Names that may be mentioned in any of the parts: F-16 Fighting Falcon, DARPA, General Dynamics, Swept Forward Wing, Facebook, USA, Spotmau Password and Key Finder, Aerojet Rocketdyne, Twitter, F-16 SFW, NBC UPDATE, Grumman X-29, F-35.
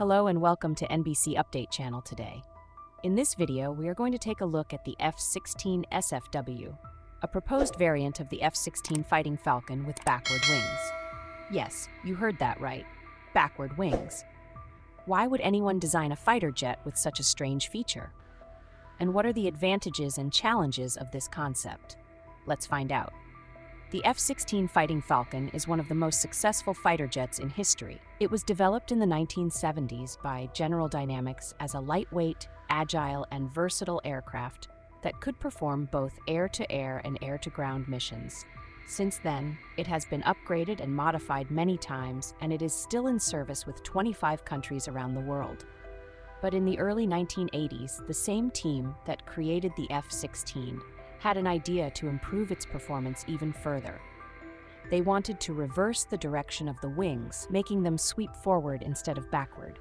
Hello and welcome to NBC Update channel today. In this video, we are going to take a look at the F-16 SFW, a proposed variant of the F-16 Fighting Falcon with backward wings. Yes, you heard that right, backward wings. Why would anyone design a fighter jet with such a strange feature? And what are the advantages and challenges of this concept? Let's find out. The F-16 Fighting Falcon is one of the most successful fighter jets in history. It was developed in the 1970s by General Dynamics as a lightweight, agile, and versatile aircraft that could perform both air-to-air and air-to-ground missions. Since then, it has been upgraded and modified many times, and it is still in service with 25 countries around the world. But in the early 1980s, the same team that created the F-16 had an idea to improve its performance even further. They wanted to reverse the direction of the wings, making them sweep forward instead of backward.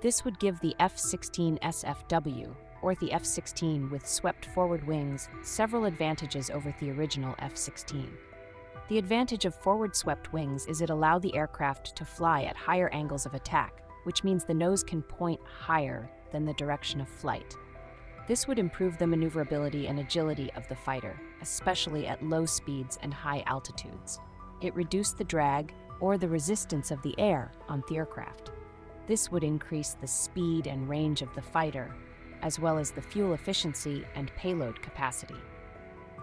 This would give the F-16 SFW, or the F-16 with swept forward wings, several advantages over the original F-16. The advantage of forward swept wings is it allowed the aircraft to fly at higher angles of attack, which means the nose can point higher than the direction of flight. This would improve the maneuverability and agility of the fighter, especially at low speeds and high altitudes. It reduced the drag or the resistance of the air on the aircraft. This would increase the speed and range of the fighter, as well as the fuel efficiency and payload capacity.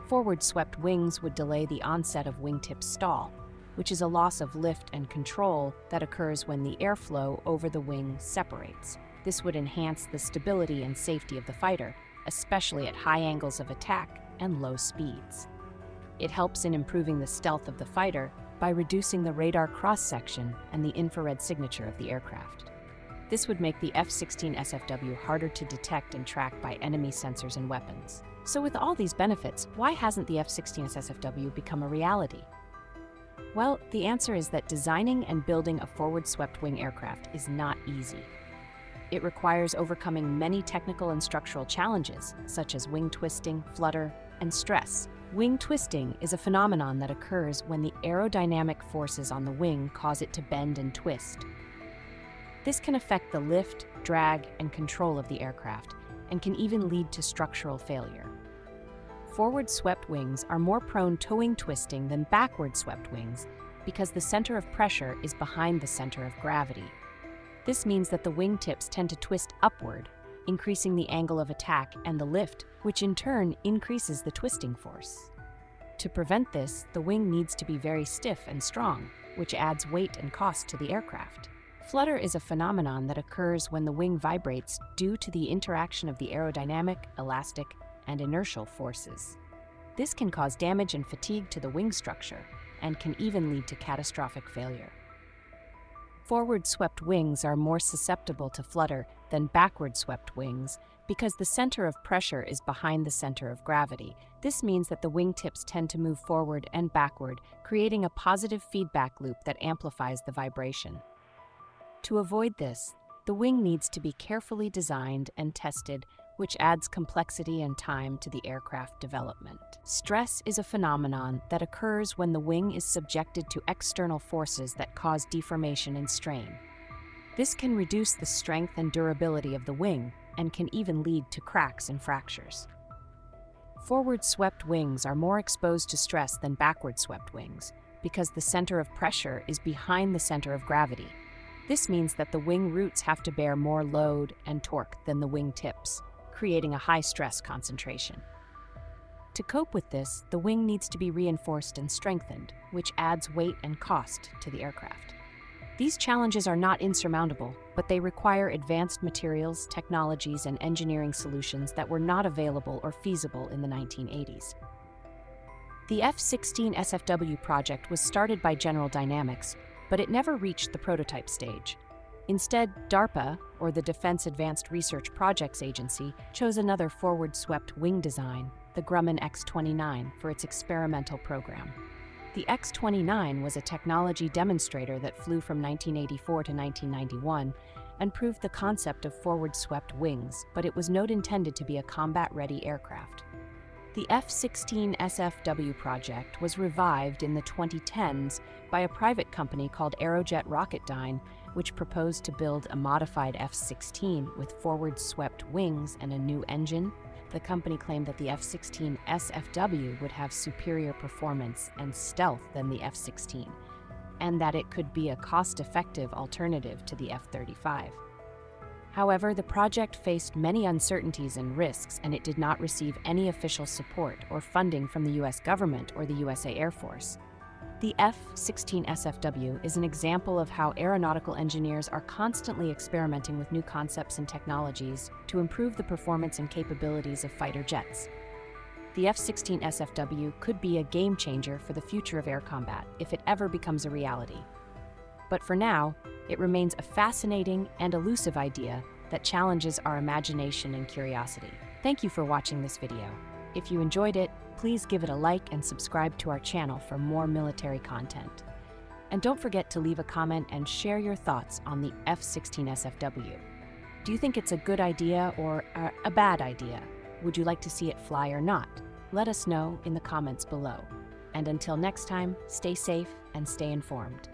Forward swept wings would delay the onset of wingtip stall, which is a loss of lift and control that occurs when the airflow over the wing separates. This would enhance the stability and safety of the fighter, especially at high angles of attack and low speeds. It helps in improving the stealth of the fighter by reducing the radar cross-section and the infrared signature of the aircraft. This would make the F-16 SFW harder to detect and track by enemy sensors and weapons. So with all these benefits, why hasn't the F-16 SFW become a reality? Well, the answer is that designing and building a forward-swept wing aircraft is not easy. It requires overcoming many technical and structural challenges, such as wing twisting, flutter, and stress. Wing twisting is a phenomenon that occurs when the aerodynamic forces on the wing cause it to bend and twist. This can affect the lift, drag, and control of the aircraft, and can even lead to structural failure. Forward-swept wings are more prone to wing twisting than backward-swept wings because the center of pressure is behind the center of gravity. This means that the wingtips tend to twist upward, increasing the angle of attack and the lift, which in turn increases the twisting force. To prevent this, the wing needs to be very stiff and strong, which adds weight and cost to the aircraft. Flutter is a phenomenon that occurs when the wing vibrates due to the interaction of the aerodynamic, elastic, and inertial forces. This can cause damage and fatigue to the wing structure, and can even lead to catastrophic failure. Forward-swept wings are more susceptible to flutter than backward-swept wings because the center of pressure is behind the center of gravity. This means that the wingtips tend to move forward and backward, creating a positive feedback loop that amplifies the vibration. To avoid this, the wing needs to be carefully designed and tested, which adds complexity and time to the aircraft development. Stress is a phenomenon that occurs when the wing is subjected to external forces that cause deformation and strain. This can reduce the strength and durability of the wing and can even lead to cracks and fractures. Forward-swept wings are more exposed to stress than backward-swept wings because the center of pressure is behind the center of gravity. This means that the wing roots have to bear more load and torque than the wing tips, creating a high stress concentration. To cope with this, the wing needs to be reinforced and strengthened, which adds weight and cost to the aircraft. These challenges are not insurmountable, but they require advanced materials, technologies, and engineering solutions that were not available or feasible in the 1980s. The F-16 SFW project was started by General Dynamics, but it never reached the prototype stage. Instead, DARPA, or the Defense Advanced Research Projects Agency, chose another forward-swept wing design, the Grumman X-29, for its experimental program. The X-29 was a technology demonstrator that flew from 1984 to 1991 and proved the concept of forward-swept wings, but it was not intended to be a combat-ready aircraft. The F-16 SFW project was revived in the 2010s by a private company called Aerojet Rocketdyne which proposed to build a modified F-16 with forward-swept wings and a new engine, the company claimed that the F-16 SFW would have superior performance and stealth than the F-16, and that it could be a cost-effective alternative to the F-35. However, the project faced many uncertainties and risks, and it did not receive any official support or funding from the U.S. government or the USA Air Force. The F-16 SFW is an example of how aeronautical engineers are constantly experimenting with new concepts and technologies to improve the performance and capabilities of fighter jets. The F-16 SFW could be a game changer for the future of air combat if it ever becomes a reality. But for now, it remains a fascinating and elusive idea that challenges our imagination and curiosity. Thank you for watching this video. If you enjoyed it, please give it a like and subscribe to our channel for more military content. And don't forget to leave a comment and share your thoughts on the F-16 SFW. Do you think it's a good idea or a bad idea? Would you like to see it fly or not? Let us know in the comments below. And until next time, stay safe and stay informed.